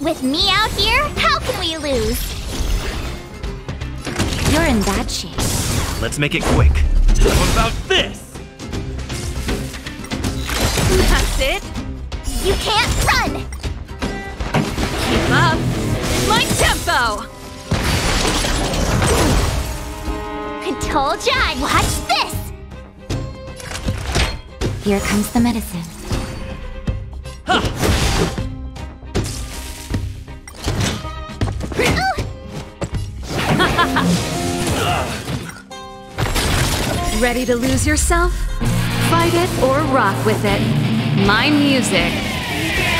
With me out here, how can we lose? You're in bad shape. Let's make it quick. How about this? That's it. You can't run! Keep up. My tempo! I told ya I'd watch this! Here comes the medicine. Huh. Ready to lose yourself? Fight it or rock with it. My music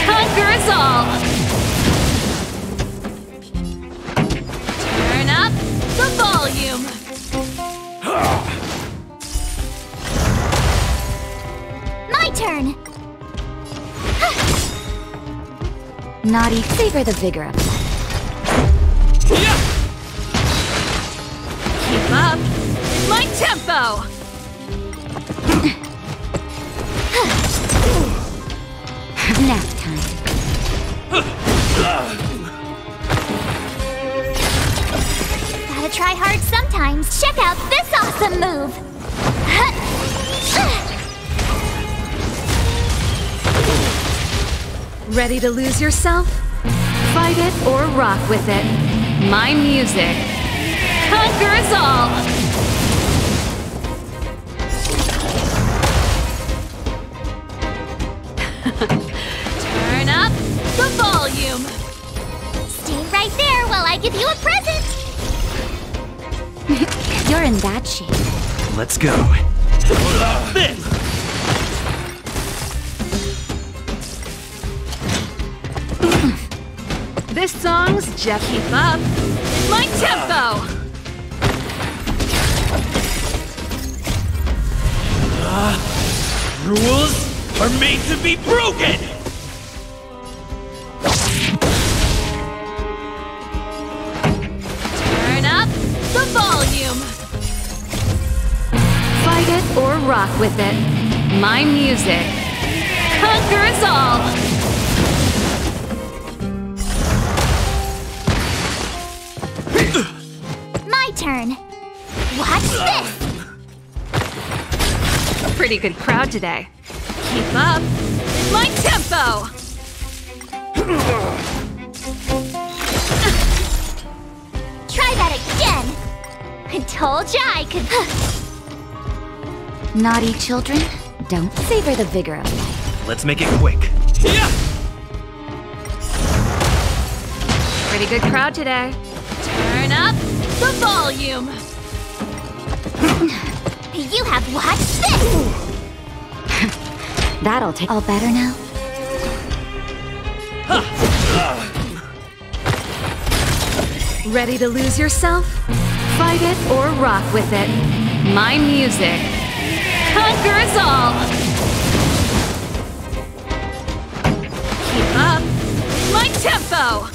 conquers all! Turn up the volume! My turn! Naughty, savor the vigor of life. Keep up! My tempo! Nap time. Gotta try hard sometimes. Check out this awesome move! Ready to lose yourself? Fight it or rock with it. My music conquers all! Turn up the volume! Stay right there while I give you a present! You're in bad shape. Let's go. This! This song's just keep up. My tempo! Rules are made to be broken! Turn up the volume! Fight it or rock with it. My music conquers all! My turn! Watch this! Pretty good crowd today. Keep up my tempo! Try that again! I told ya I could... Naughty children, don't savor the vigor of life. Let's make it quick. Yeah! Pretty good crowd today. Turn up the volume! You have watched this! That'll take all better now. Ready to lose yourself? Fight it or rock with it. My music conquers all! Keep up my tempo!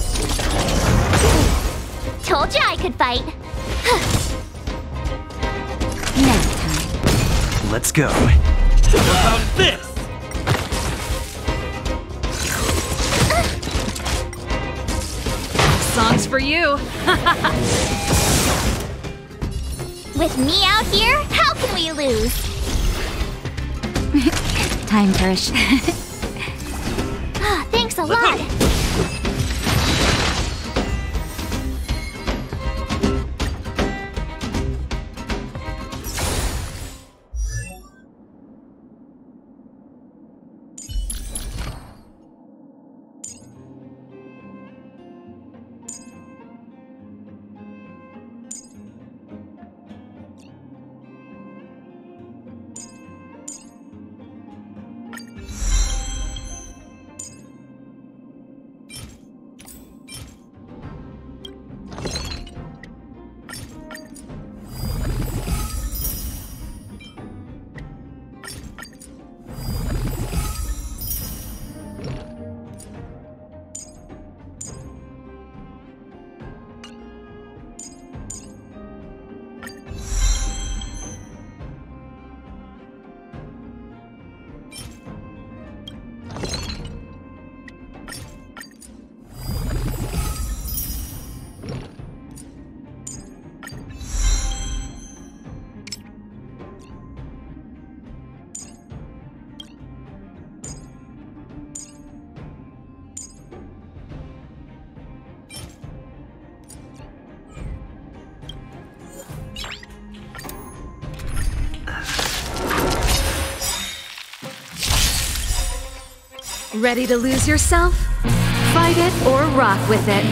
Told ya I could fight. Nap time. Let's go. How about this? Songs for you! With me out here, how can we lose? Time for a sh thanks a lot! Ready to lose yourself? Fight it or rock with it.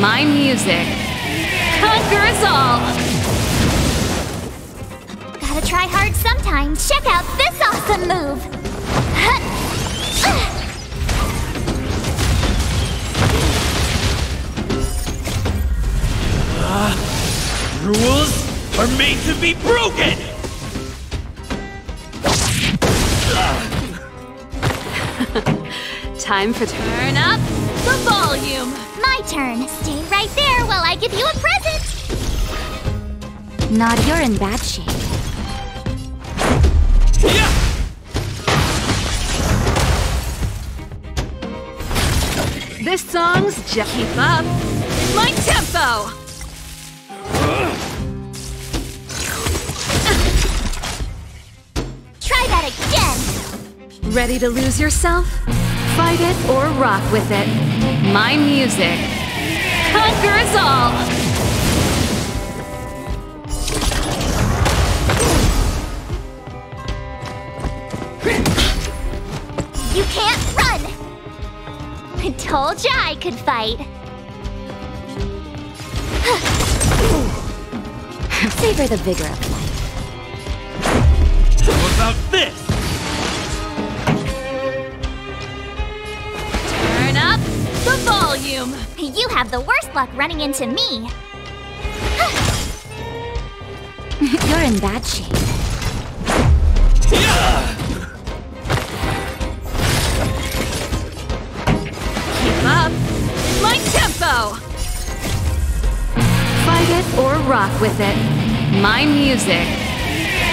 My music conquers all! Gotta try hard sometimes. Check out this awesome move! Rules are made to be broken! Time for turn up the volume! My turn! Stay right there while I give you a present! Nod, you're in bad shape. Yeah. This song's just keep up! My tempo! Try that again! Ready to lose yourself? Fight it or rock with it. My music conquers all! You can't run! I told ya I could fight. Savor the vigor of life. How about this? The volume! You have the worst luck running into me! You're in bad shape. Keep up! My tempo! Fight it or rock with it. My music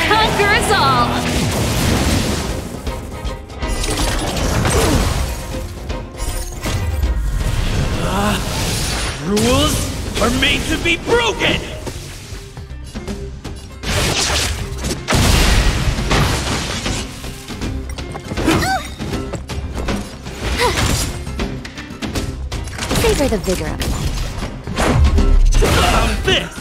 conquers all! Rules are made to be broken! Savor the vigor of life. How's this?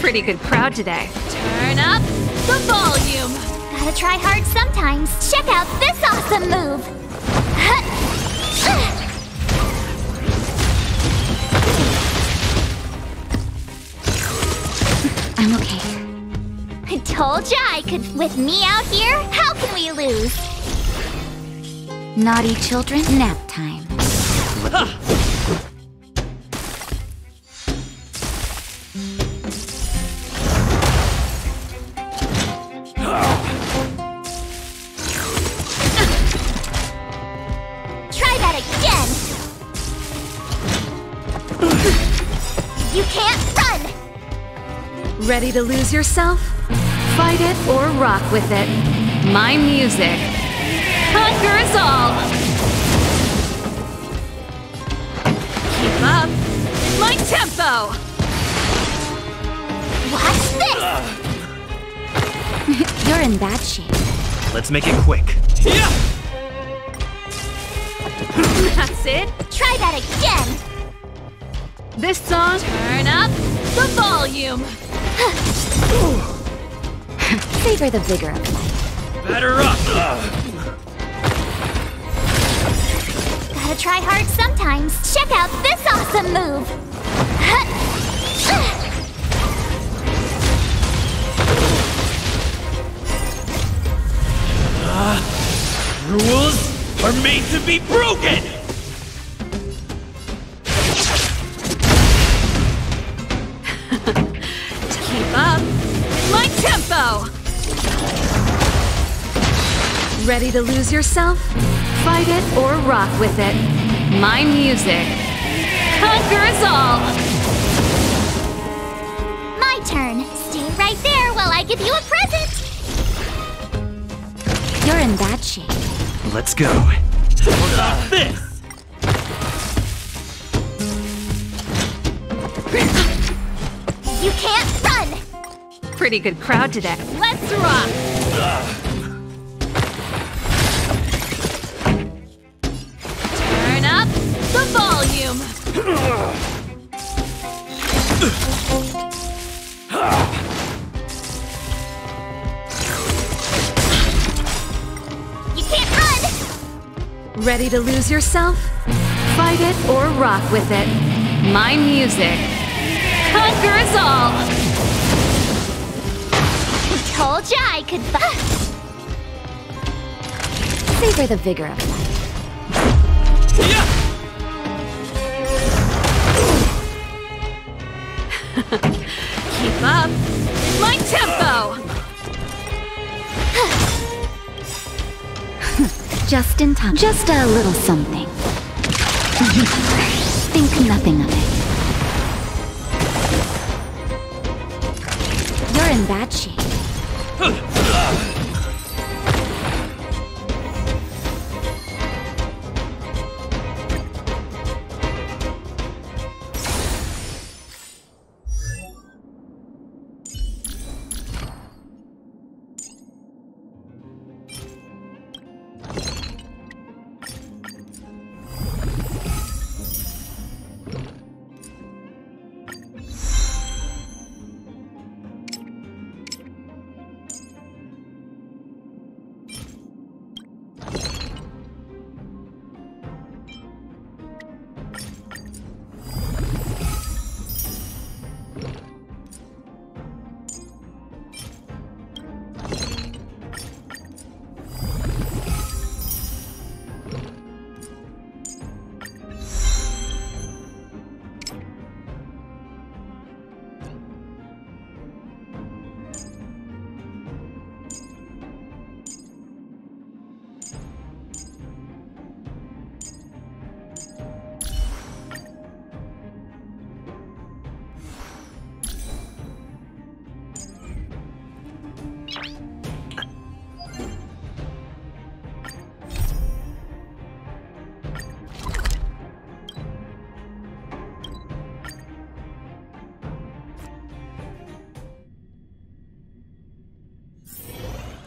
Pretty good crowd today. Turn up the volume! Gotta try hard sometimes. Check out this awesome move! I'm okay. I told ya I could. With me out here, how can we lose? Naughty children, nap time. Try that again! You can't run! Ready to lose yourself? Fight it or rock with it. My music conquers all! Keep up! My tempo! Watch this! You're in bad shape. Let's make it quick. Yeah. That's it! Try that again! This song... Turn up the volume! Savor the vigor of life. Better up! Gotta try hard sometimes. Check out this awesome move! Rules are made to be broken! Ready to lose yourself? Fight it or rock with it. My music conquers all! My turn! Stay right there while I give you a present! You're in bad shape. Let's go. What about this? You can't run! Pretty good crowd today. Let's rock! Turn up the volume! You can't run! Ready to lose yourself? Fight it or rock with it. My music conquers all! I told ya I could savor the vigor of life. Keep up! It's my tempo! Just in time. Just a little something. Think nothing of it. You're in bad shape.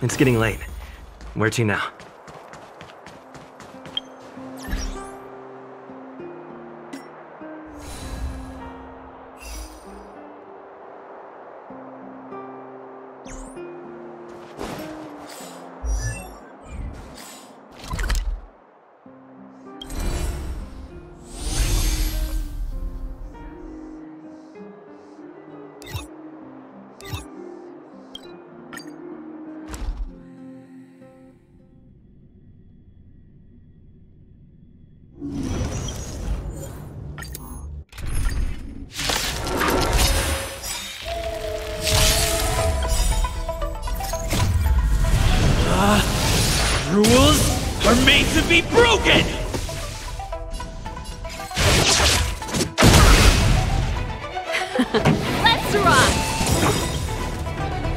It's getting late. Where to now?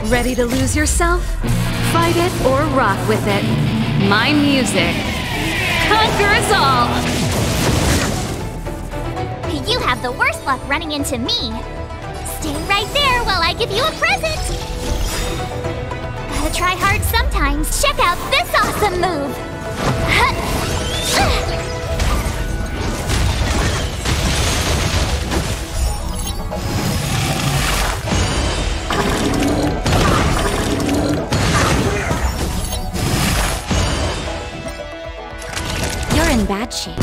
Ready to lose yourself? Fight it or rock with it. My music conquers all! You have the worst luck running into me. Stay right there while I give you a present! Gotta try hard sometimes. Check out this awesome move! Bad shape.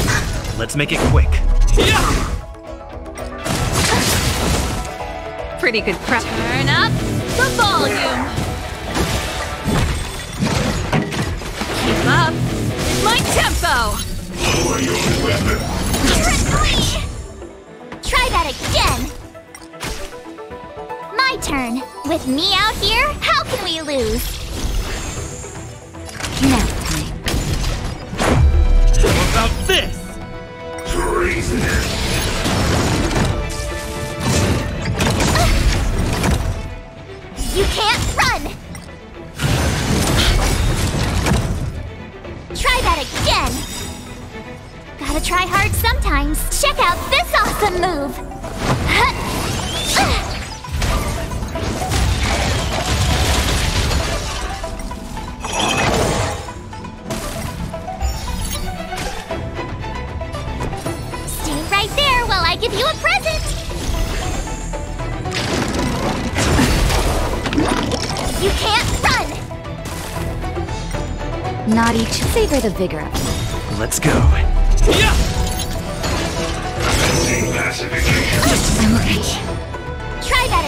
Let's make it quick. Yeah! Pretty good prep. Turn up the volume. Keep up. It's my tempo. Lower your weapon. You're a flea. Try that again. My turn. With me out here, how can we lose? About this! Treason! You can't run! Try that again! Gotta try hard sometimes. Check out this awesome move! Give you a present! You can't run! Savor the vigor of it. Let's go. Yeah. I'm okay. Try that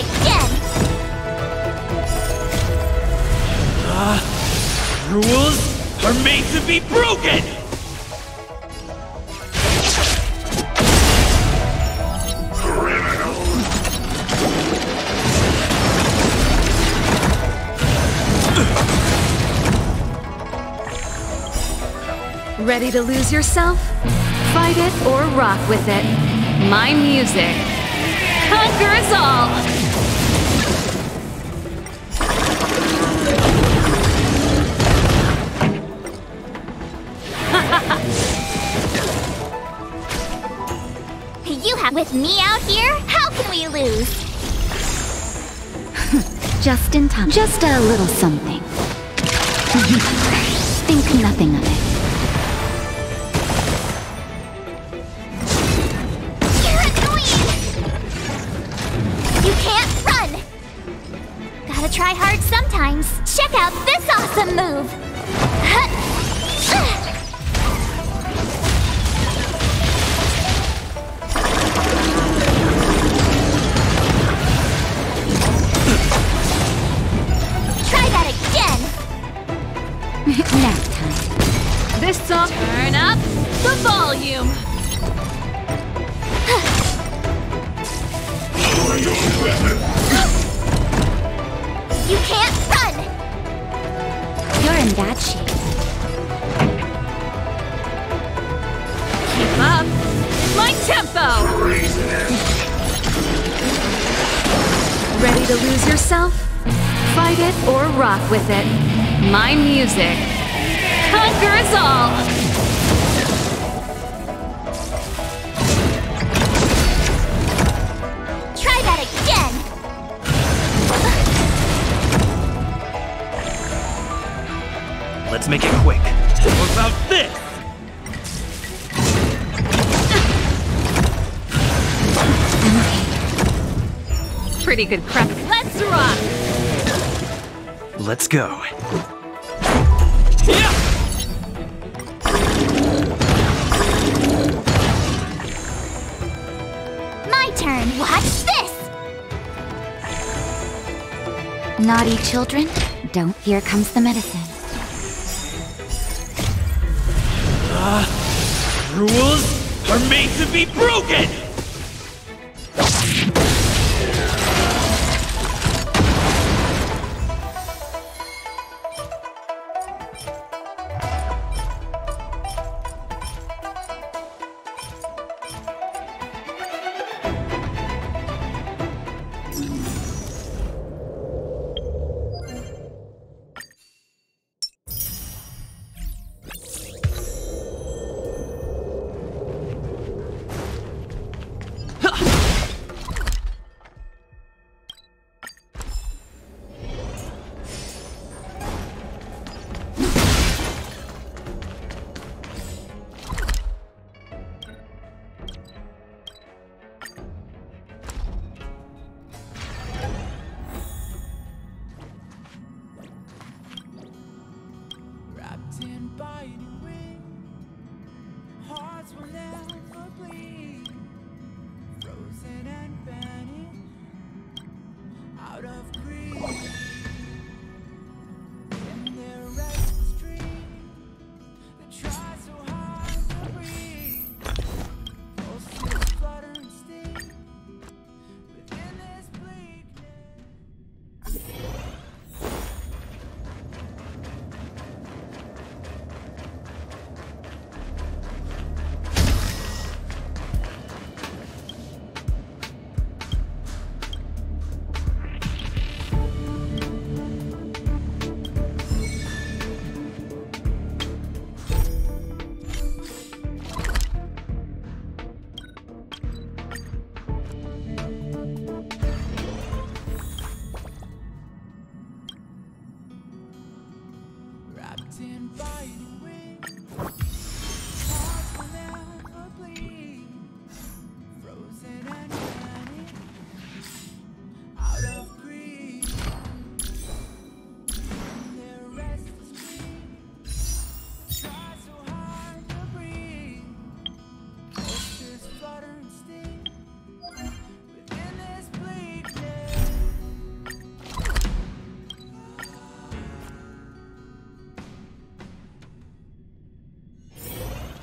again. Rules are made to be broken. Ready to lose yourself? Fight it or rock with it. My music conquers all! You have with me out here? How can we lose? Just in time. Just a little something. Think nothing of it. Try hard sometimes. Check out this awesome move! Try that again! Nap time. This song... Turn up the volume! You can't run! You're in bad shape. Keep up! My tempo! Ready to lose yourself? Fight it or rock with it. My music conquers all! Try that again! Let's make it quick. What about this? Okay. Pretty good crack. Let's rock! Let's go. Yeah. My turn. Watch this! Naughty children, don't. Here comes the medicine. Rules are made to be broken!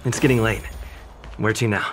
It's getting late. Where to now?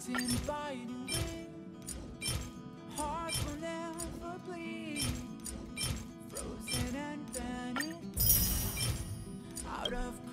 Captain Biden wing, heart will never bleed, frozen and vanished out of